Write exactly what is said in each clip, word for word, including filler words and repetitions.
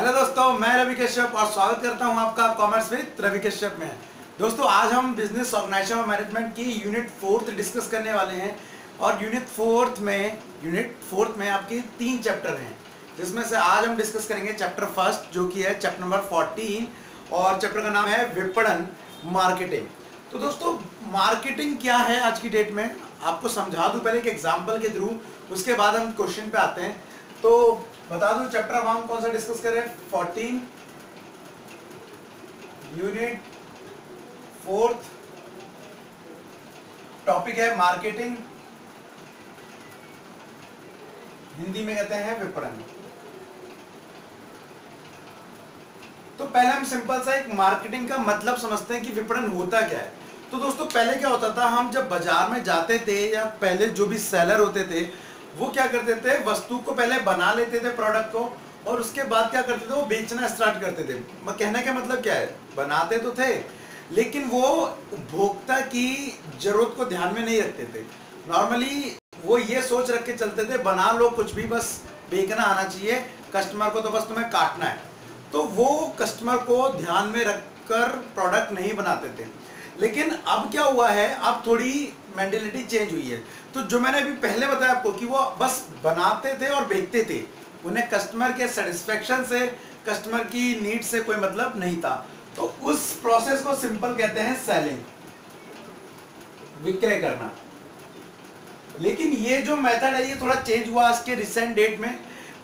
Hello दोस्तों, मैं रविकेश शर्मा और स्वागत करता हूं आपका कॉमर्स विद रविकेश शर्मा में। दोस्तों, आज हम बिजनेस ऑर्गेनाइजेशन और मैनेजमेंट की यूनिट फोर्थ डिस्कस करने वाले हैं और यूनिट फोर्थ में यूनिट फोर्थ में आपके तीन चैप्टर हैं, जिसमें से आज हम डिस्कस करेंगे चैप्टर फर्स्ट, जो कि है चैप्टर नंबर फोर्टीन और चैप्टर का नाम है विपणन मार्केटिंग। तो दोस्तों, मार्केटिंग क्या है आज की डेट में आपको समझा दूँ पहले एक एग्जाम्पल के थ्रू, उसके बाद हम क्वेश्चन पे आते हैं। तो बता दूं चैप्टर अब हम कौन सा डिस्कस करें, फोर्टीन यूनिट फोर्थ, टॉपिक है मार्केटिंग, हिंदी में कहते हैं विपणन। तो पहले हम सिंपल सा एक मार्केटिंग का मतलब समझते हैं कि विपणन होता क्या है। तो दोस्तों, पहले क्या होता था, हम जब बाजार में जाते थे या पहले जो भी सेलर होते थे वो क्या करते थे, वस्तु को पहले बना लेते थे, प्रोडक्ट को, और उसके बाद क्या करते थे, वो बेचना स्टार्ट करते थे। कहने का मतलब क्या है, बनाते तो थे लेकिन वो उपभोक्ता की जरूरत को ध्यान में नहीं रखते थे। नॉर्मली वो ये सोच रख के चलते थे, बना लो कुछ भी, बस बेचना आना चाहिए, कस्टमर को तो बस तुम्हें काटना है। तो वो कस्टमर को ध्यान में रख कर प्रोडक्ट नहीं बनाते थे। लेकिन अब क्या हुआ है, अब थोड़ी मेंटेलिटी चेंज हुई है। तो जो मैंने अभी पहले बताया आपको कि वो बस बनाते थे और बेचते थे, उन्हें कस्टमर के सेटिस्फेक्शन से, कस्टमर की नीड से कोई मतलब नहीं था। तो उस प्रोसेस को सिंपल कहते हैं सेलिंग, विक्रय करना। लेकिन ये जो मेथड है ये थोड़ा चेंज हुआ आज के रिसेंट डेट में।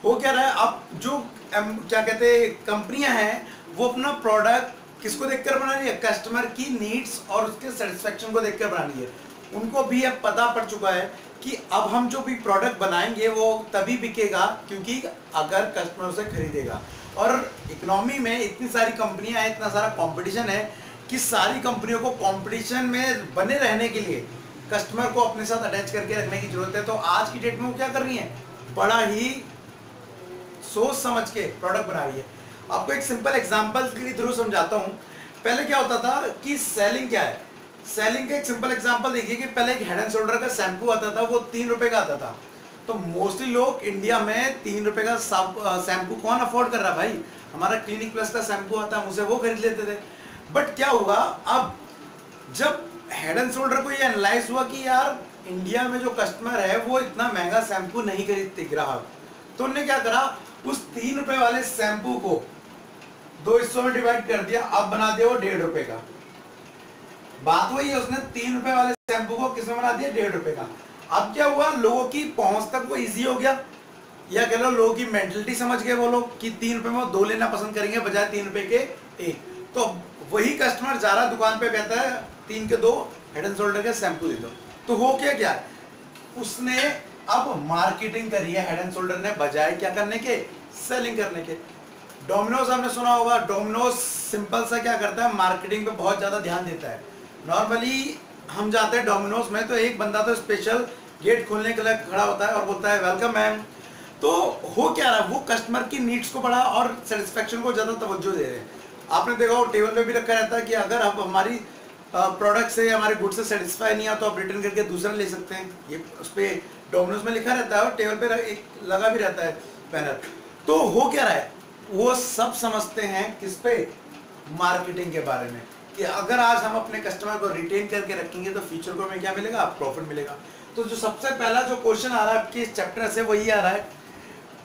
हो क्या रहा है, अब जो क्या कहते हैं कंपनियां हैं वो अपना प्रोडक्ट किसको देखकर बना रही है, कस्टमर की नीड्स और उसके सेटिस्फेक्शन को देखकर बनानी है। उनको भी अब पता पड़ चुका है कि अब हम जो भी प्रोडक्ट बनाएंगे वो तभी बिकेगा क्योंकि अगर कस्टमर उसे खरीदेगा। और इकोनॉमी में इतनी सारी कंपनियां हैं, इतना सारा कंपटीशन है कि सारी कंपनियों को कंपटीशन में बने रहने के लिए कस्टमर को अपने साथ अटैच करके रखने की जरूरत है। तो आज की डेट में वो क्या कर रही है, बड़ा ही सोच समझ के प्रोडक्ट बना रही है। आपको एक सिंपल एग्जांपल के थ्रू समझाता हूँ। पहले क्या होता था कि सेलिंग क्या है, सेलिंग का एक सिंपल एग्जांपल देखिए कि पहले एक हेड एंड शोल्डर का शैम्पू आता था, वो तीन रुपए का आता था। तो मोस्टली लोग इंडिया में तीन रुपए का शैम्पू कौन अफोर्ड कर रहा, भाई हमारा क्लिनिक प्लस का शैम्पू आता है, मुझे वो खरीद लेते थे। बट क्या हुआ, अब जब हेड एंड शोल्डर को ये एनालाइज हुआ कि यार इंडिया में जो कस्टमर है वो इतना महंगा शैम्पू नहीं खरीदते ग्राहक, तो उन्होंने क्या करा, उस तीन रुपए वाले शैम्पू को दो हिस्सों में डिवाइड कर दिया, अब बना दिया वो डेढ़ रुपए का। बात वही है, उसने तीन रुपए वाले शैम्पू को किसमें बना दिया, डेढ़ रुपए का। अब क्या हुआ, लोगों की पहुंच तक वो इजी हो गया, या कह लो लोगों की मेंटलिटी समझ गए वो लोग कि तीन रुपए में वो दो लेना पसंद करेंगे बजाय तीन रुपए के एक। तो वही कस्टमर जा रहा दुकान पे, कहता है तीन के दो हेड एंड शोल्डर के शैम्पू दे दो। तो हो क्या क्या, उसने अब मार्केटिंग करी है हेड एंड शोल्डर ने, बजाय क्या करने के, सेलिंग करने के। डोमिनोज आपने सुना होगा, डोमिनोज सिंपल सा क्या करता है, मार्केटिंग पे बहुत ज़्यादा ध्यान देता है। नॉर्मली हम जाते हैं डोमिनोज में तो एक बंदा तो स्पेशल गेट खोलने के लिए खड़ा होता है और बोलता है वेलकम मैम। तो हो क्या रहा है, वो कस्टमर की नीड्स को बढ़ा और सेटिस्फेक्शन को ज़्यादा तवज्जो दे रहे हैं। आपने देखा वो टेबल पर भी रखा रहता है कि अगर आप हमारी प्रोडक्ट से, हमारे गुड से सेटिस्फाई नहीं है तो आप रिटर्न करके दूसरा ले सकते हैं, ये उस पर डोमिनोज में लिखा रहता है और टेबल पे एक लगा भी रहता है बैनर। तो हो क्या रहा है, वो सब समझते हैं किस पे, मार्केटिंग के बारे में कि अगर आज हम अपने कस्टमर को रिटेन करके रखेंगे तो फ्यूचर को हमें क्या मिलेगा, प्रॉफिट मिलेगा। तो जो सबसे पहला जो क्वेश्चन आ रहा है आपके इस चैप्टर से वही आ रहा है,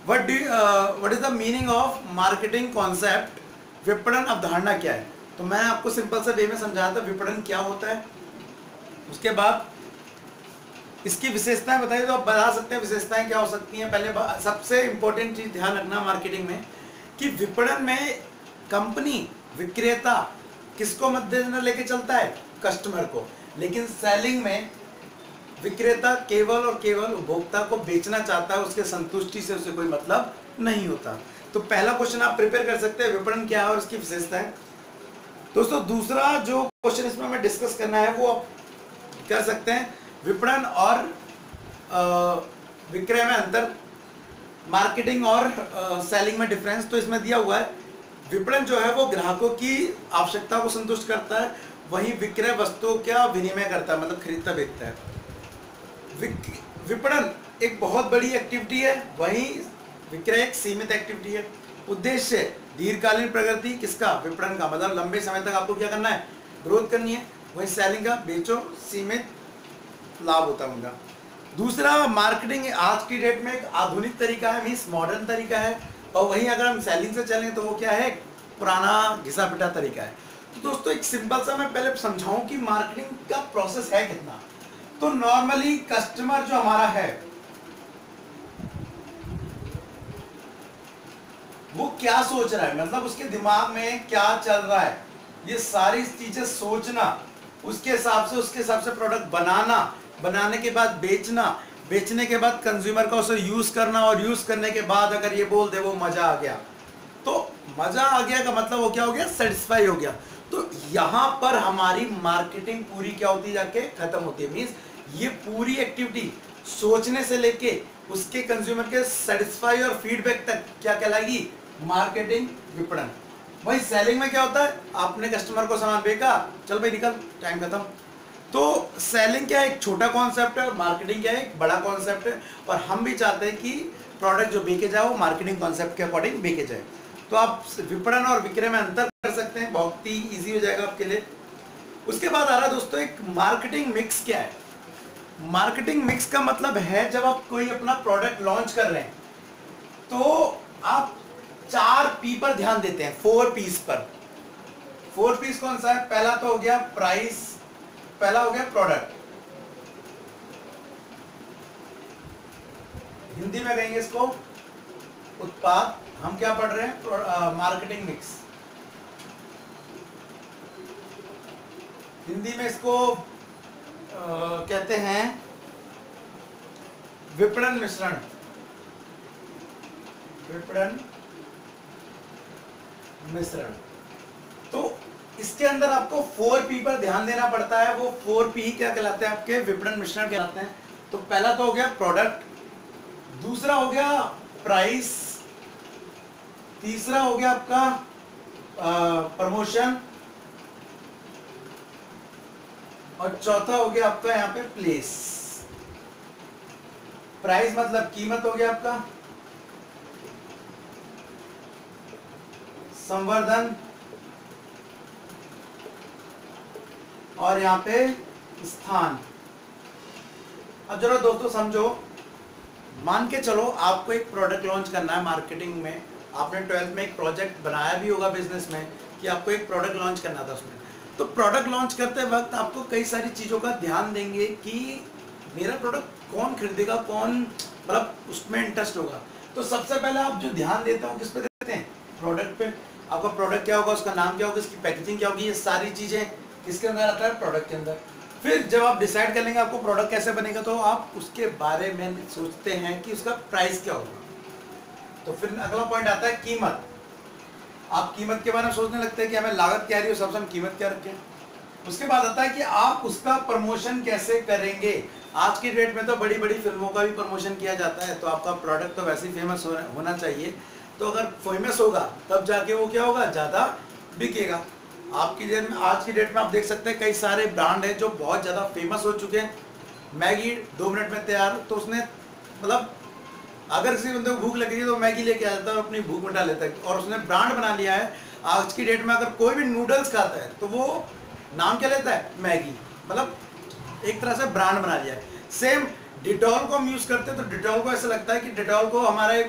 what do what is the meaning of marketing concept, विपणन अवधारणा क्या है। तो मैं आपको सिंपल सा वे में समझाया था विपणन क्या होता है, उसके बाद इसकी विशेषताएं बताइए। तो आप बता सकते हैं विशेषताएं क्या हो सकती हैं। पहले सबसे इम्पोर्टेंट चीज़ ध्यान रखना मार्केटिंग में कि विपणन में कंपनी, विक्रेता किसको मद्देनजर लेके चलता है, कस्टमर को। लेकिन सेलिंग में विक्रेता केवल और केवल उपभोक्ता को बेचना चाहता है, उसके संतुष्टि से उसे कोई मतलब नहीं होता। तो पहला क्वेश्चन आप प्रिपेयर कर सकते हैं, विपणन क्या है और इसकी विशेषताएं। दोस्तों, दूसरा जो क्वेश्चन इसमें हमें डिस्कस करना है वो आप कर सकते हैं, विपणन और विक्रय में अंतर, मार्केटिंग और आ, सेलिंग में डिफरेंस। तो इसमें दिया हुआ है विपणन जो है वो ग्राहकों की आवश्यकता को संतुष्ट करता है, वहीं विक्रय वस्तुओं का विनिमय करता है, मतलब खरीदता बेचता है। विपणन एक बहुत बड़ी एक्टिविटी है, वहीं विक्रय एक सीमित एक्टिविटी है। उद्देश्य दीर्घकालीन प्रगति किसका, विपणन का, मतलब लंबे समय तक आपको क्या करना है, ग्रोथ करनी है। वही सेलिंग का, बेचो, सीमित लाभ होता है उनका। दूसरा मार्केटिंग आज की डेट में एक आधुनिक तरीका है, मीन्स मॉडर्न तरीका है, और वहीं अगर हम सेलिंग से चलें तो वो क्या है, पुराना घिसा पिटा तरीका है। तो दोस्तों एक सिंपल सा मैं पहले समझाऊं कि मार्केटिंग का प्रोसेस है कितना। तो नॉर्मली कस्टमर जो हमारा है वो क्या सोच रहा है, मतलब उसके दिमाग में क्या चल रहा है, ये सारी चीजें सोचना, उसके हिसाब से उसके हिसाब से प्रोडक्ट बनाना, बनाने के बाद बेचना, बेचने के बाद कंज्यूमर का उसे यूज करना, और यूज करने के बाद अगर ये बोल दे वो मजा आ गया, तो मजा आ गया का मतलब वो क्या हो गया, सेटिस्फाई हो गया। तो यहाँ पर हमारी मार्केटिंग पूरी क्या होती जाके खत्म होती है। मीन्स ये पूरी एक्टिविटी सोचने से लेके उसके कंज्यूमर के सेटिस्फाई और फीडबैक तक क्या कहलाएगी, मार्केटिंग, विपणन। वही सेलिंग में क्या होता है, आपने कस्टमर को सामान बेचा, चल भाई निकल, टाइम खत्म। तो सेलिंग क्या है, एक छोटा कॉन्सेप्ट है, और मार्केटिंग क्या है, एक बड़ा कॉन्सेप्ट है। और हम भी चाहते हैं कि प्रोडक्ट जो बेचे जाए वो मार्केटिंग कॉन्सेप्ट के अकॉर्डिंग बेचे जाए। तो आप विपणन और विक्रय में अंतर कर सकते हैं, बहुत ही ईजी हो जाएगा आपके लिए। उसके बाद आ रहा है दोस्तों एक मार्केटिंग मिक्स। क्या है मार्केटिंग मिक्स का मतलब है, जब आप कोई अपना प्रोडक्ट लॉन्च कर रहे हैं तो आप चार पी पर ध्यान देते हैं, फोर पीस पर। फोर पीस कौन सा है, पहला तो हो गया प्राइस, पहला हो गया प्रोडक्ट, हिंदी में कहेंगे इसको उत्पाद, हम क्या पढ़ रहे हैं मार्केटिंग मिक्स, हिंदी में इसको Uh, कहते हैं विपणन मिश्रण, विपणन मिश्रण। तो इसके अंदर आपको फोर पी पर ध्यान देना पड़ता है। वो फोर पी क्या कहलाते हैं, आपके विपणन मिश्रण कहलाते हैं। तो पहला तो हो गया प्रोडक्ट, दूसरा हो गया प्राइस, तीसरा हो गया आपका प्रमोशन, और चौथा हो गया आपका यहाँ पे प्लेस। प्राइस मतलब कीमत हो गया आपका, संवर्धन, और यहाँ पे स्थान। अब जरा दोस्तों समझो, मान के चलो आपको एक प्रोडक्ट लॉन्च करना है मार्केटिंग में, आपने ट्वेल्थ में एक प्रोजेक्ट बनाया भी होगा बिजनेस में कि आपको एक प्रोडक्ट लॉन्च करना था। उसमें तो प्रोडक्ट लॉन्च करते वक्त आपको कई सारी चीज़ों का ध्यान देंगे कि मेरा प्रोडक्ट कौन खरीदेगा, कौन मतलब उसमें इंटरेस्ट होगा। तो सबसे पहले आप जो ध्यान देते हो किस पे देते हैं, प्रोडक्ट पे। आपका प्रोडक्ट क्या होगा, उसका नाम क्या होगा, इसकी पैकेजिंग क्या होगी, ये सारी चीज़ें किसके अंदर आता है, प्रोडक्ट के अंदर। फिर जब आप डिसाइड कर लेंगे आपको प्रोडक्ट कैसे बनेगा, तो आप उसके बारे में सोचते हैं कि उसका प्राइस क्या होगा। तो फिर अगला पॉइंट आता है कीमत। आप कीमत के बारे में सोचने लगते हैं कि हमें लागत क्या आ रही है, उस हिसाब से हम कीमत क्या रखें। उसके बाद आता है कि आप उसका प्रमोशन कैसे करेंगे। आज की डेट में तो बड़ी बड़ी फिल्मों का भी प्रमोशन किया जाता है, तो आपका प्रोडक्ट तो वैसे ही फेमस हो, होना चाहिए। तो अगर फेमस होगा तब जाके वो क्या होगा, ज़्यादा बिकेगा। आपकी डेट में आज की डेट में आप देख सकते हैं कई सारे ब्रांड हैं जो बहुत ज़्यादा फेमस हो चुके हैं। मैगी दो मिनट में तैयार, तो उसने मतलब अगर किसी बंदे को भूख लग रही है तो मैगी लेके आ जाता है और अपनी भूख मिटा लेता है, और उसने ब्रांड बना लिया है। आज की डेट में अगर कोई भी नूडल्स खाता है तो वो नाम क्या लेता है, मैगी, मतलब एक तरह से ब्रांड बना लिया है। सेम डिटॉल को हम यूज़ करते हैं तो डिटॉल को ऐसा लगता है कि डिटॉल को हमारे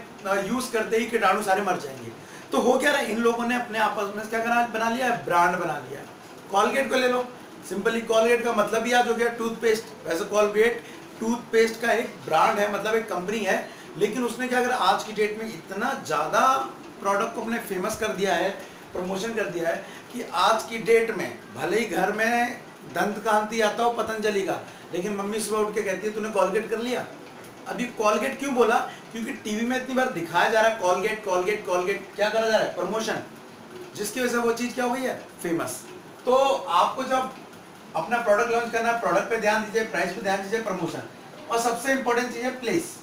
यूज़ करते ही कीटाणु सारे मर जाएंगे। तो हो क्या रहा है, इन लोगों ने अपने आपस में क्या करा, बना लिया है, ब्रांड बना लिया है। कोलगेट को ले लो, सिंपली कोलगेट का मतलब ही आज हो गया टूथपेस्ट। वैसे कोलगेट टूथपेस्ट का एक ब्रांड है, मतलब एक कंपनी है, लेकिन उसने क्या अगर आज की डेट में इतना ज़्यादा प्रोडक्ट को अपने फेमस कर दिया है, प्रमोशन कर दिया है कि आज की डेट में भले ही घर में दंत कांति आता हो पतंजलि का, लेकिन मम्मी सुबह उठ के कहती है तूने कोलगेट कर लिया। अभी कोलगेट क्यों बोला, क्योंकि टीवी में इतनी बार दिखाया जा रहा है कोलगेट कोलगेट कोलगेट, क्या करा जा रहा है, प्रमोशन, जिसकी वजह से वो चीज़ क्या हो गई है, फेमस। तो आपको जब अपना प्रोडक्ट लॉन्च करना है, प्रोडक्ट पर ध्यान दीजिए, प्राइस पर ध्यान दीजिए, प्रमोशन, और सबसे इंपॉर्टेंट चीज़ है प्लेस।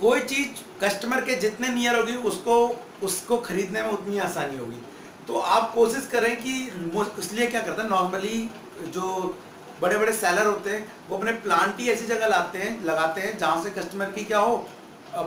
कोई चीज़ कस्टमर के जितने नियर होगी उसको उसको खरीदने में उतनी आसानी होगी। तो आप कोशिश करें कि इसलिए क्या करते हैं नॉर्मली जो बड़े बड़े सेलर होते हैं वो अपने प्लांट ही ऐसी जगह लाते हैं लगाते हैं जहाँ से कस्टमर की क्या हो,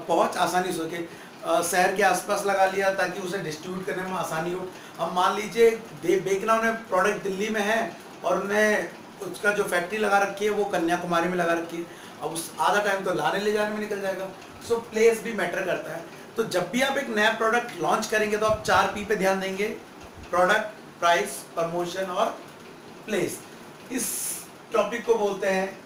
पहुँच आसानी से हो सके। शहर के आसपास लगा लिया ताकि उसे डिस्ट्रीब्यूट करने में आसानी हो। अब मान लीजिए दे बेचना उन्हें प्रोडक्ट दिल्ली में है और उन्हें उसका जो फैक्ट्री लगा रखी है वो कन्याकुमारी में लगा रखी है, अब उस आधा टाइम तो लाने ले जाने में निकल जाएगा। सो प्लेस भी मैटर करता है। तो जब भी आप एक नया प्रोडक्ट लॉन्च करेंगे तो आप चार पी पे ध्यान देंगे, प्रोडक्ट, प्राइस, प्रमोशन और प्लेस। इस टॉपिक को बोलते हैं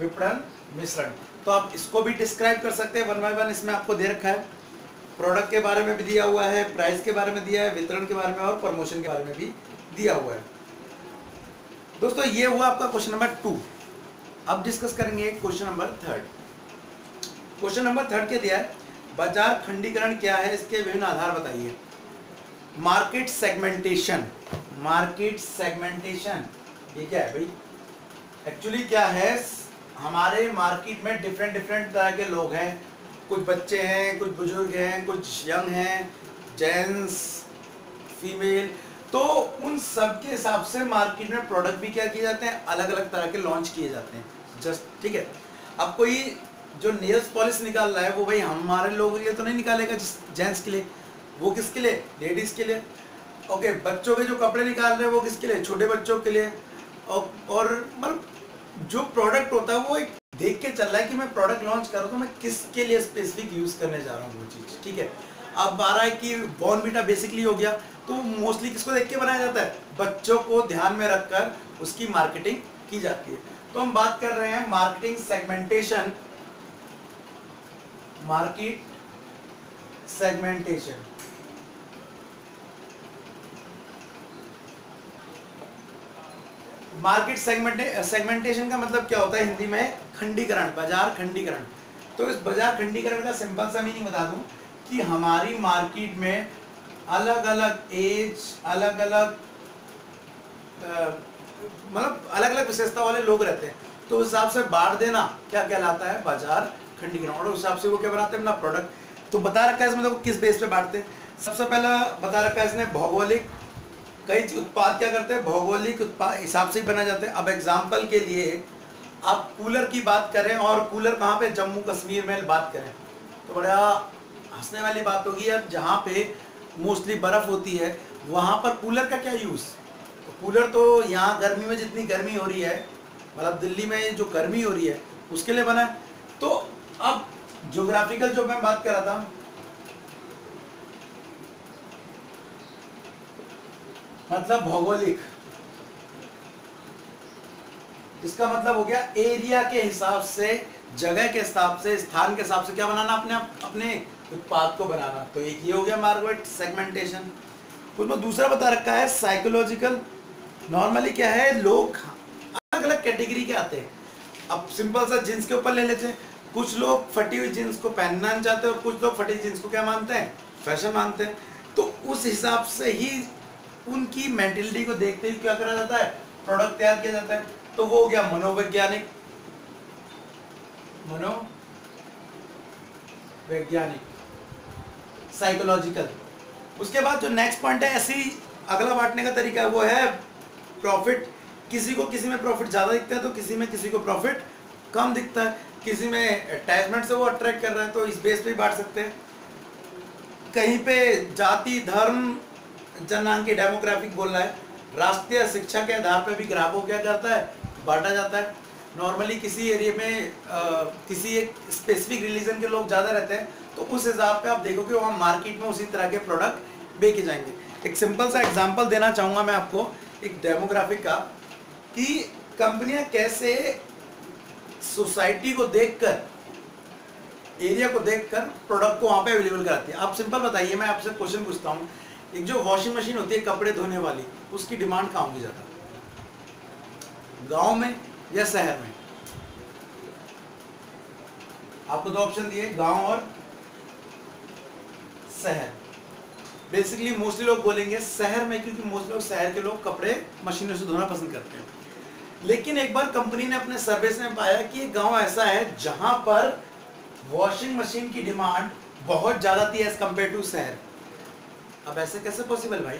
विपणन मिश्रण। तो आप इसको भी डिस्क्राइब कर सकते हैं वन बाय वन। इसमें आपको दे रखा है, प्रोडक्ट के बारे में भी दिया हुआ है, प्राइस के बारे में दिया है, वितरण के बारे में और प्रमोशन के बारे में भी दिया हुआ है। दोस्तों ये हुआ आपका क्वेश्चन नंबर टू। अब डिस्कस करेंगे question number third. Question number third के दिया है बाजार खंडीकरण क्या है, इसके विभिन्न आधार बताइए। मार्केट सेगमेंटेशन, मार्केट सेगमेंटेशन ये क्या है भाई? एक्चुअली क्या है, हमारे मार्केट में डिफरेंट डिफरेंट तरह के लोग हैं। कुछ बच्चे हैं, कुछ बुजुर्ग हैं, कुछ यंग हैं, जेंट्स, फीमेल। तो उन सब के हिसाब से मार्केट में प्रोडक्ट भी क्या किए जाते हैं, अलग अलग तरह के लॉन्च किए जाते हैं। जस्ट ठीक है। अब कोई जो नेल्स पॉलिश निकाल रहा है वो भाई हमारे लोगों के लिए तो नहीं निकालेगा, जेंट्स के लिए। वो किसके लिए? लेडीज़ के लिए। ओके, बच्चों के जो कपड़े निकाल रहे हैं वो किसके लिए? छोटे बच्चों के लिए। और, और मतलब जो प्रोडक्ट होता है वो एक देख के चल रहा है कि मैं प्रोडक्ट लॉन्च कर रहा हूँ तो मैं किसके लिए स्पेसिफिक यूज़ करने जा रहा हूँ वो चीज़। ठीक है। अब आ रहा है कि बॉर्नविटा बेसिकली हो गया, तो मोस्टली किसको देख के बनाया जाता है? बच्चों को ध्यान में रखकर उसकी मार्केटिंग की जाती है। तो हम बात कर रहे हैं marketing segmentation, market segmentation. Market सेगमेंटे सेगमेंटेशन का मतलब क्या होता है हिंदी में? खंडीकरण, बाजार खंडीकरण। तो इस बाजार खंडीकरण का सिंपल सा मीनिंग बता दूं कि हमारी मार्केट में अलग अलग एज, अलग अलग मतलब अलग अलग विशेषता वाले लोग रहते हैं, तो उस हिसाब से बांट देना क्या कहलाता है? बाजार खंडीकरण। और उस हिसाब से वो क्या बनाते हैं ना प्रोडक्ट। तो बता रखा है इसमें देखो किस बेस पे बांटते हैं। सबसे पहला बता रखा है इसने भौगोलिक, कई उत्पाद क्या करते हैं भौगोलिक उत्पाद हिसाब से ही बनाए जाते हैं। अब एग्जाम्पल के लिए आप कूलर की बात करें और कूलर कहाँ पे? जम्मू कश्मीर में बात करें तो बड़ा हंसने वाली बात होगी यार, जहाँ पे मोस्टली बर्फ़ होती है वहाँ पर कूलर का क्या यूज़? तो कूलर तो यहाँ गर्मी में जितनी गर्मी हो रही है, मतलब दिल्ली में जो गर्मी हो रही है उसके लिए बना है। तो अब ज्योग्राफिकल जो मैं बात कर रहा था, मतलब भौगोलिक, इसका मतलब हो गया एरिया के हिसाब से, जगह के हिसाब से, स्थान के हिसाब से क्या बनाना? अपने अपने उत्पाद को बनाना। तो एक ये हो गया मार्केट सेगमेंटेशन। उसमें दूसरा बता रखा है साइकोलॉजिकल। नॉर्मली क्या है, लोग अलग अलग कैटेगरी के आते हैं। अब सिंपल सा जींस के ऊपर ले लेते हैं, कुछ लोग फटी हुई जीन्स को पहनना नहीं चाहते और कुछ लोग फटी जीन्स को क्या मानते हैं? फैशन मानते हैं। तो उस हिसाब से ही उनकी मेंटेलिटी को देखते हुए क्या करा जाता है? प्रोडक्ट तैयार किया जाता है। तो वो हो गया मनोवैज्ञानिक, मनोवैज्ञानिक, साइकोलॉजिकल। उसके बाद जो नेक्स्ट पॉइंट है, ऐसी अगला बांटने का तरीका है वो है प्रॉफिट। किसी को किसी में प्रॉफिट ज़्यादा दिखता है तो किसी में किसी को प्रॉफिट कम दिखता है, किसी में अटैचमेंट से वो अट्रैक्ट कर रहा है, तो इस बेस पे बांट सकते हैं। कहीं पे जाति, धर्म, जननांग की डेमोग्राफिक बोल रहा है। राष्ट्रीय शिक्षा के आधार पर भी ग्राहकों क्या करता है? बांटा जाता है। नॉर्मली किसी एरिया में आ, किसी एक स्पेसिफिक रिलीजन के लोग ज़्यादा रहते हैं, तो उस हिसाब पे आप देखोगे वहाँ मार्केट में उसी तरह के प्रोडक्ट बेचे जाएंगे। एक सिंपल सा एग्जांपल देना चाहूँगा मैं आपको एक डेमोग्राफिक का, कि कंपनियाँ कैसे सोसाइटी को देखकर, एरिया को देखकर प्रोडक्ट को वहाँ पे अवेलेबल कराती है। आप सिंपल बताइए, मैं आपसे क्वेश्चन पूछता हूँ, एक जो वॉशिंग मशीन होती है कपड़े धोने वाली, उसकी डिमांड कहाँ होगी ज़्यादा, गांव में या शहर में? आपको दो ऑप्शन दिए, गांव और शहर। बेसिकली मोस्टली लोग बोलेंगे शहर में, क्योंकि मोस्टली लोग शहर के लोग कपड़े मशीनों से धोना पसंद करते हैं। लेकिन एक बार कंपनी ने अपने सर्वे में पाया कि एक गांव ऐसा है जहां पर वॉशिंग मशीन की डिमांड बहुत ज़्यादा थी एज कम्पेयर टू शहर। अब ऐसे कैसे पॉसिबल भाई?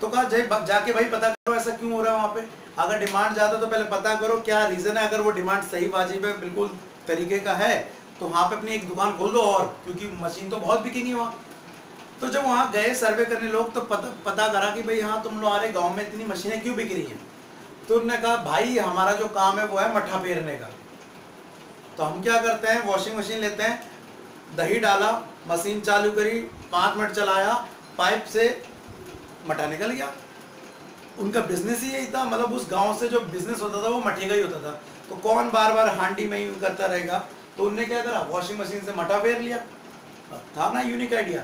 तो कहा जाए जाके भाई पता करो ऐसा क्यों हो रहा है वहाँ पे। अगर डिमांड ज़्यादा तो पहले पता करो क्या रीज़न है, अगर वो डिमांड सही वाजिब है, बिल्कुल तरीके का है, तो तो वहाँ पे अपनी एक दुकान खोल दो और, क्योंकि मशीन तो बहुत बिकेगी वहाँ। तो जब वहाँ गए सर्वे करने लोग तो पता पता करा कि भाई हाँ तुम लोग हमारे गांव में इतनी मशीनें क्यों बिक रही हैं। तो उन्होंने कहा भाई हमारा जो काम है वो है मट्ठा पेरने का। तो हम क्या करते हैं, वॉशिंग मशीन लेते हैं, दही डाला, मशीन चालू करी, पाँच मिनट चलाया, पाइप से मट्ठा निकल गया। उनका बिजनेस ही यही था, मतलब उस गाँव से जो बिजनेस होता था वो मट्ठे का ही होता था। तो कौन बार बार हांडी में यूज करता रहेगा। तो उनने क्या करा, वॉशिंग मशीन से मट्ठा फेर लिया। था ना यूनिक आइडिया।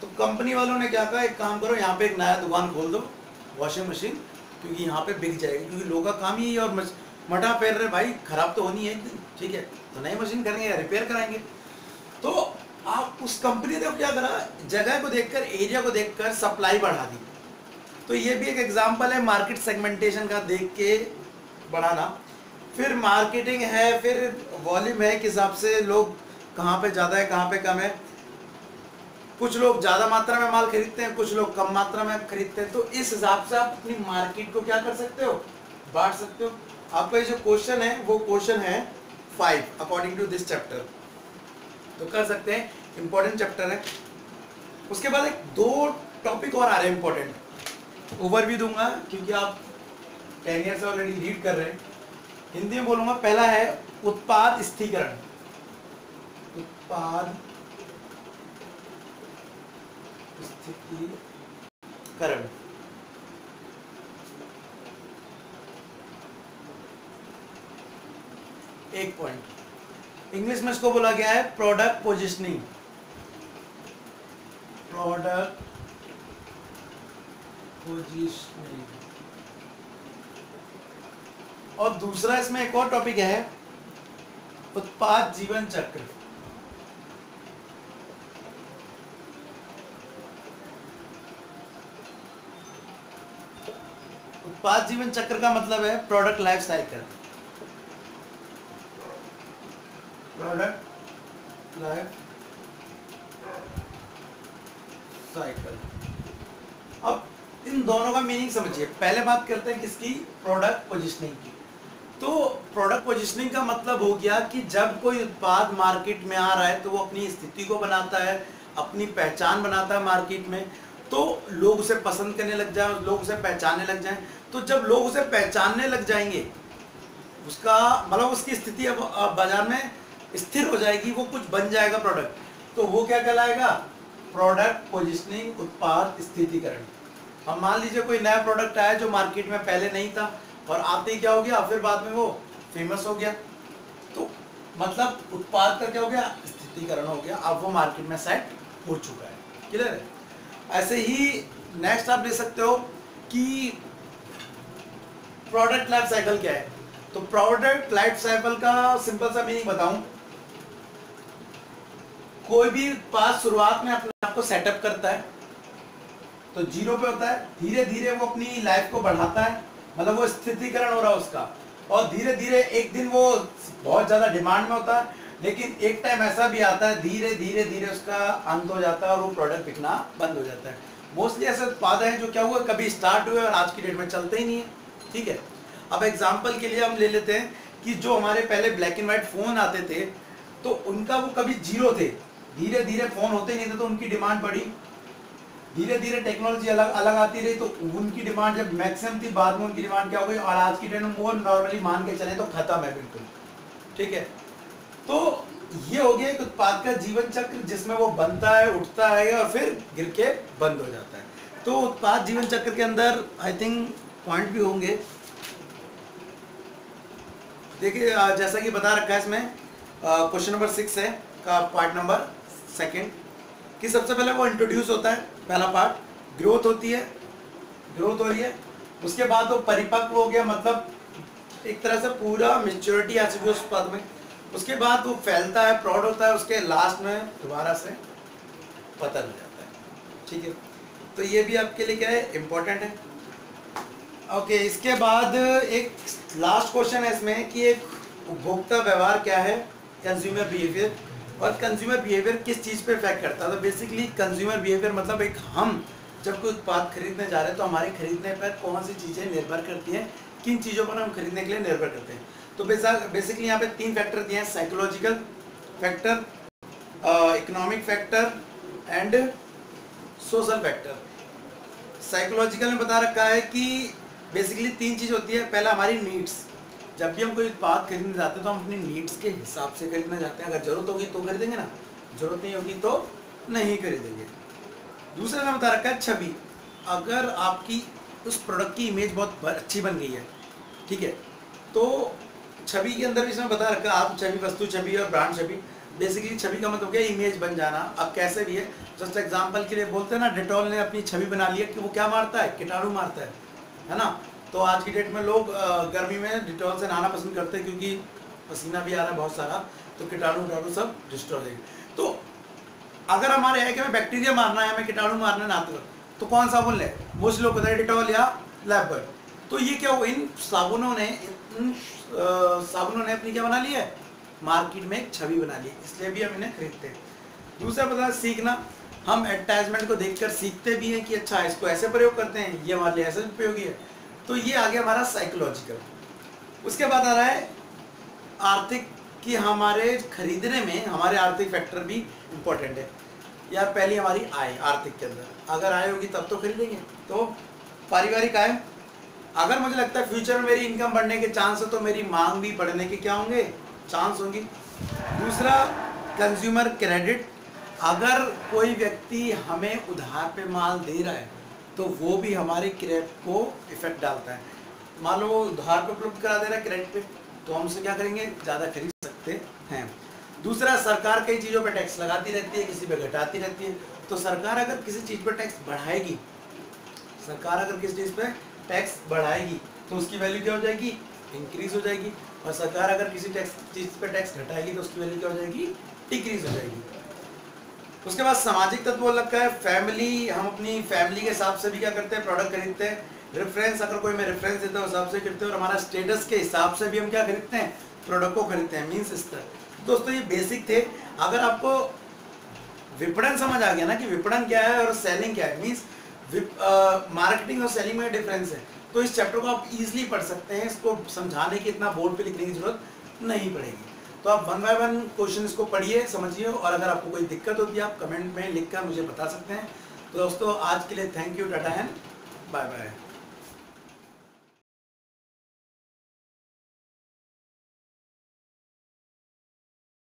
तो कंपनी वालों ने क्या कहा, एक काम करो यहाँ पे एक नया दुकान खोल दो वॉशिंग मशीन, क्योंकि यहाँ पे बिक जाएगी, क्योंकि लोगों का काम ही है और मट्ठा फेर रहे भाई, खराब तो होनी है एक दिन, ठीक है तो नई मशीन करेंगे या रिपेयर कराएंगे। तो आप उस कंपनी ने क्या करा, जगह को देख कर, एरिया को देख कर सप्लाई बढ़ा दी। तो ये भी एक एग्जाम्पल है मार्केट सेगमेंटेशन का, देख के बढ़ाना। फिर मार्केटिंग है, फिर वॉल्यूम है, किस हिसाब से लोग कहाँ पे ज़्यादा है कहाँ पे कम है। कुछ लोग ज़्यादा मात्रा में माल खरीदते हैं, कुछ लोग कम मात्रा में खरीदते हैं। तो इस हिसाब से आप अपनी मार्केट को क्या कर सकते हो, बांट सकते हो। आपका ये जो क्वेश्चन है वो क्वेश्चन है five according to this chapter, तो कर सकते हैं, इम्पोर्टेंट चैप्टर है। उसके बाद एक दो टॉपिक और आ रहे हैं इम्पोर्टेंट, ओवरव्यू दूंगा क्योंकि आप टेन ईयर से ऑलरेडी लीड कर रहे हैं। हिंदी में बोलूंगा। पहला है उत्पाद स्थिरीकरण, उत्पाद स्थिरीकरण। एक पॉइंट इंग्लिश में इसको बोला गया है प्रोडक्ट पोजिशनिंग, प्रोडक्ट पोजिशनिंग। और दूसरा इसमें एक और टॉपिक है उत्पाद जीवन चक्र, उत्पाद जीवन चक्र का मतलब है product life cycle, product life cycle. अब इन दोनों का मीनिंग समझिए। पहले बात करते हैं किसकी, प्रोडक्ट पोजिशनिंग की। तो प्रोडक्ट पोजिशनिंग का मतलब हो गया कि जब कोई उत्पाद मार्केट में आ रहा है तो वो अपनी स्थिति को बनाता है, अपनी पहचान बनाता है मार्केट में, तो लोग उसे पसंद करने लग जाए, लोग उसे पहचानने लग जाएं। तो जब लोग उसे पहचानने लग जाएंगे, उसका मतलब उसकी स्थिति अब बाजार में स्थिर हो जाएगी, वो कुछ बन जाएगा प्रोडक्ट, तो वो क्या कहलाएगा, प्रोडक्ट पोजिशनिंग, उत्पाद स्थितिकरण। हम मान लीजिए कोई नया प्रोडक्ट आया जो मार्केट में पहले नहीं था और आते ही क्या हो गया, फिर बाद में वो फेमस हो गया, तो मतलब उत्पाद का क्या हो गया, स्थितिकरण हो गया, अब वो मार्केट में सेट हो चुका है। क्लियर है। ऐसे ही नेक्स्ट आप ले सकते हो कि प्रोडक्ट लाइफ साइकिल क्या है। तो प्रोडक्ट लाइफ साइकिल का सिंपल सा मीनिंग बताऊं, कोई भी उत्पाद शुरुआत में अपने आप को सेटअप करता है, तो जीरो पे होता है, धीरे धीरे वो अपनी लाइफ को बढ़ाता है, मतलब वो स्थितिकरण हो रहा है उसका, और धीरे धीरे एक दिन वो बहुत ज़्यादा डिमांड में होता है, लेकिन एक टाइम ऐसा भी आता है धीरे धीरे धीरे उसका अंत हो जाता है और वो प्रोडक्ट बिकना बंद हो जाता है। मोस्टली ऐसे उत्पाद हैं जो क्या हुआ, कभी स्टार्ट हुए और आज की डेट में चलते ही नहीं है। ठीक है। अब एग्जाम्पल के लिए हम ले लेते हैं कि जो हमारे पहले ब्लैक एंड वाइट फ़ोन आते थे तो उनका वो कभी जीरो थे, धीरे धीरे फ़ोन होते नहीं थे तो उनकी डिमांड बढ़ी, धीरे धीरे टेक्नोलॉजी अलग अलग आती रही तो उनकी डिमांड जब मैक्सिमम थी बाद में उनकी डिमांड क्या हो गई, और आज की डेट में वो नॉर्मली मान के चले तो खत्म है बिल्कुल। ठीक है। तो ये हो गया एक उत्पाद का जीवन चक्र जिसमें वो बनता है, उठता है और फिर गिर के बंद हो जाता है। तो उत्पाद जीवन चक्र के अंदर आई थिंक पॉइंट भी होंगे। देखिए जैसा कि बता रखा है इसमें, क्वेश्चन नंबर सिक्स है का पार्ट नंबर सेकेंड, कि सबसे पहले वो इंट्रोड्यूस होता है, पहला पार्ट, ग्रोथ होती है, ग्रोथ हो रही है, उसके बाद वो परिपक्व हो गया, मतलब एक तरह से पूरा मेच्योरिटी आ चुकी है उस पद में, उसके बाद वो फैलता है, प्रौढ़ होता है, उसके लास्ट में दोबारा से पतन हो जाता है। ठीक है। तो ये भी आपके लिए क्या है, इम्पोर्टेंट है। ओके। इसके बाद एक लास्ट क्वेश्चन है इसमें कि एक उपभोक्ता व्यवहार क्या है, कंज्यूमर बिहेवियर, और कंज्यूमर बिहेवियर किस चीज़ पे इफेक्ट करता है। तो बेसिकली कंज्यूमर बिहेवियर मतलब एक हम जब कोई उत्पाद खरीदने जा रहे हैं तो हमारे खरीदने पर कौन सी चीज़ें निर्भर करती हैं, किन चीज़ों पर हम खरीदने के लिए निर्भर करते हैं। तो बेसिकली यहाँ पे तीन फैक्टर दिए हैं, psychological, factor, economic factor and social factor. Psychological में बता रखा है कि बेसिकली तीन चीज़ होती है। पहला हमारी नीड्स, जब भी हम कोई उत्पाद खरीदने जाते हैं तो हम अपनी नीड्स के हिसाब से खरीदना चाहते हैं। अगर ज़रूरत होगी तो खरीदेंगे ना, जरूरत नहीं होगी तो नहीं खरीदेंगे। दूसरा में बता रखा है छवि, अगर आपकी उस प्रोडक्ट की इमेज बहुत अच्छी बन गई है, ठीक है, तो छवि के अंदर भी इसमें बता रखा है आप छवि, वस्तु छवि और ब्रांड छवि। बेसिकली छवि का मतलब क्या है, इमेज बन जाना। अब कैसे भी है, जस्ट एग्जांपल के लिए बोलते हैं ना, डिटॉल ने अपनी छवि बना लिया कि वो क्या मारता है, कीटाणु मारता है, है ना। तो आज की डेट में लोग गर्मी में डिटॉल से नहाना पसंद करते हैं क्योंकि पसीना भी आ रहा है बहुत सारा, तो कीटाणु उटाणु सब डिस्ट्रॉय है। तो अगर हमारे है कि हमें बैक्टीरिया मारना है, हमें कीटाणु मारना नहाते वक्त, तो कौन साबुन ले, मोस्ट लोग बताए डिटॉल या लैपबॉय। तो ये क्या हुआ, इन साबुनों ने इन साबुनों ने अपनी क्या बना ली है, मार्केट में एक छवि बना ली, इसलिए भी हम इन्हें खरीदते हैं। दूसरा बता सीखना, हम एडवर्टाइजमेंट को देखकर सीखते भी हैं कि अच्छा इसको ऐसे प्रयोग करते हैं, ये हमारे लिए ऐसे उपयोगी है। तो ये आ गया हमारा साइकोलॉजिकल। उसके बाद आ रहा है आर्थिक, कि हमारे खरीदने में हमारे आर्थिक फैक्टर भी इम्पोर्टेंट है। यार पहली हमारी आय, आर्थिक के अंदर अगर आय होगी तब तो खरीदेंगे। तो पारिवारिक आय, अगर मुझे लगता है फ्यूचर में मेरी इनकम बढ़ने के चांस है तो मेरी मांग भी बढ़ने के क्या होंगे, चांस होंगी। दूसरा कंज्यूमर क्रेडिट, अगर कोई व्यक्ति हमें उधार पे माल दे रहा है तो वो भी हमारे क्रेडिट को इफेक्ट डालता है। मान लो वो उधार पे उपलब्ध करा दे रहा है क्रेडिट पे, तो हम उसे क्या करेंगे, ज़्यादा खरीद सकते हैं। दूसरा सरकार कई चीज़ों पे टैक्स लगाती रहती है, किसी पे घटाती रहती है। तो सरकार अगर किसी चीज़ पर टैक्स बढ़ाएगी, सरकार अगर किसी चीज़ पर टैक्स बढ़ाएगी तो उसकी वैल्यू क्या हो जाएगी, इंक्रीज़ हो जाएगी। और सरकार अगर किसी टैक्स चीज़ पर टैक्स घटाएगी तो उसकी वैल्यू क्या हो जाएगी, डिक्रीज हो जाएगी। उसके बाद सामाजिक तत्व लगता है फैमिली, हम अपनी फैमिली के हिसाब से भी क्या करते हैं, प्रोडक्ट खरीदते हैं। रेफरेंस, अगर कोई मैं रेफरेंस देता हूँ हिसाब से खरीदते हैं। और हमारा स्टेटस के हिसाब से भी हम क्या खरीदते हैं, प्रोडक्ट को खरीदते हैं, मीन्स स्तर। दोस्तों ये बेसिक थे। अगर आपको विपणन समझ आ गया ना कि विपणन क्या है और सेलिंग क्या है, मीन्स मार्केटिंग और सेलिंग में डिफरेंस है, तो इस चैप्टर को आप इजीली पढ़ सकते हैं। इसको समझाने की इतना बोर्ड पे लिखने की जरूरत नहीं पड़ेगी। तो आप वन बाय वन क्वेश्चन को पढ़िए, समझिए, और अगर आपको कोई दिक्कत होती है आप कमेंट में लिखकर मुझे बता सकते हैं। तो दोस्तों आज के लिए thank you, tata and bye bye.